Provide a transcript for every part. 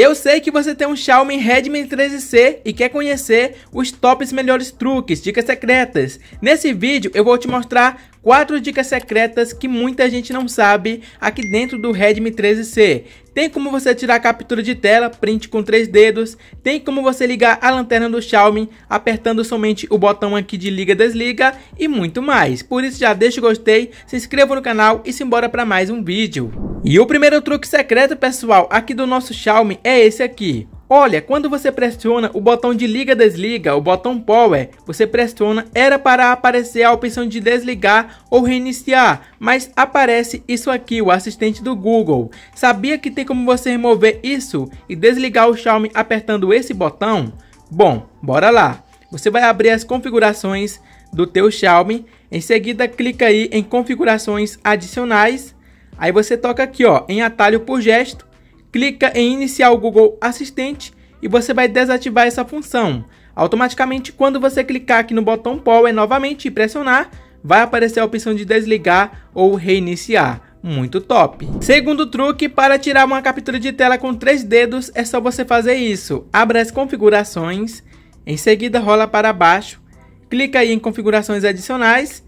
Eu sei que você tem um Xiaomi Redmi 13C e quer conhecer os tops melhores truques, dicas secretas. Nesse vídeo eu vou te mostrar 4 dicas secretas que muita gente não sabe aqui dentro do Redmi 13C. Tem como você tirar a captura de tela, print com 3 dedos. Tem como você ligar a lanterna do Xiaomi apertando somente o botão aqui de liga e desliga e muito mais. Por isso já deixa o gostei, se inscreva no canal e simbora para mais um vídeo. E o primeiro truque secreto, pessoal, aqui do nosso Xiaomi é esse aqui. Olha, quando você pressiona o botão de liga desliga, o botão power, você pressiona, era para aparecer a opção de desligar ou reiniciar, mas aparece isso aqui, o assistente do Google. Sabia que tem como você remover isso e desligar o Xiaomi apertando esse botão? Bom, bora lá. Você vai abrir as configurações do teu Xiaomi, em seguida clica aí em configurações adicionais, aí você toca aqui ó, em atalho por gesto, clica em iniciar o Google Assistente e você vai desativar essa função. Automaticamente, quando você clicar aqui no botão power novamente e pressionar, vai aparecer a opção de desligar ou reiniciar. Muito top! Segundo truque, para tirar uma captura de tela com 3 dedos, é só você fazer isso. Abra as configurações, em seguida rola para baixo, clica aí em configurações adicionais,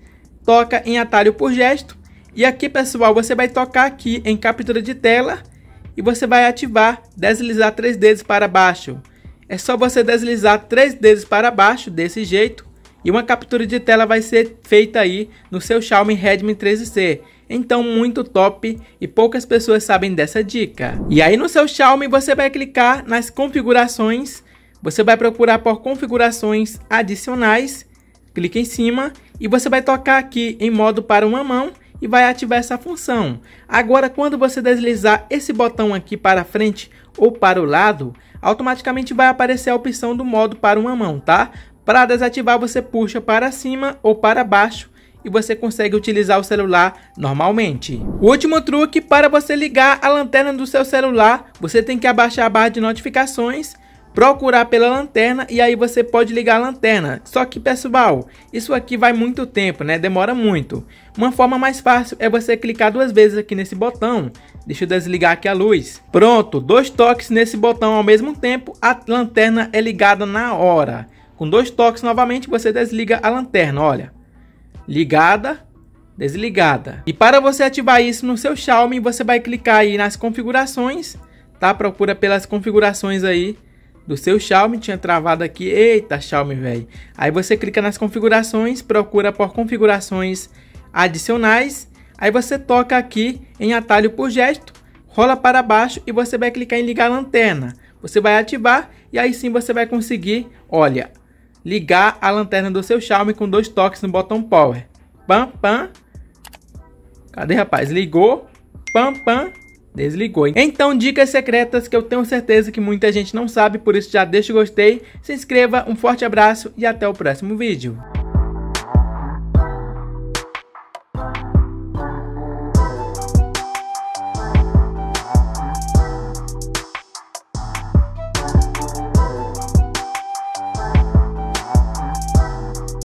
toca em atalho por gesto e aqui, pessoal, você vai tocar aqui em captura de tela e você vai ativar, deslizar 3 dedos para baixo. É só você deslizar 3 dedos para baixo, desse jeito, e uma captura de tela vai ser feita aí no seu Xiaomi Redmi 13C. Então muito top e poucas pessoas sabem dessa dica. E aí no seu Xiaomi você vai clicar nas configurações, você vai procurar por configurações adicionais, clica em cima e você vai tocar aqui em modo para uma mão e vai ativar essa função. Agora, quando você deslizar esse botão aqui para frente ou para o lado, automaticamente vai aparecer a opção do modo para uma mão, tá? Para desativar, você puxa para cima ou para baixo e você consegue utilizar o celular normalmente. O último truque, para você ligar a lanterna do seu celular, você tem que abaixar a barra de notificações, procurar pela lanterna e aí você pode ligar a lanterna. Só que, pessoal, isso aqui vai muito tempo, né? Demora muito. Uma forma mais fácil é você clicar 2 vezes aqui nesse botão. Deixa eu desligar aqui a luz. Pronto, 2 toques nesse botão ao mesmo tempo, a lanterna é ligada na hora. Com 2 toques novamente você desliga a lanterna, olha. Ligada, desligada. E para você ativar isso no seu Xiaomi, você vai clicar aí nas configurações, tá? Procura pelas configurações aí do seu Xiaomi, tinha travado aqui, eita Xiaomi velho. Aí você clica nas configurações, procura por configurações adicionais, aí você toca aqui em atalho por gesto, rola para baixo e você vai clicar em ligar a lanterna. Você vai ativar e aí sim você vai conseguir, olha, ligar a lanterna do seu Xiaomi com 2 toques no botão power. Pam, pam, cadê rapaz? Ligou, pam, pam. Desligou. Então, dicas secretas que eu tenho certeza que muita gente não sabe, por isso já deixa o gostei, se inscreva, um forte abraço e até o próximo vídeo.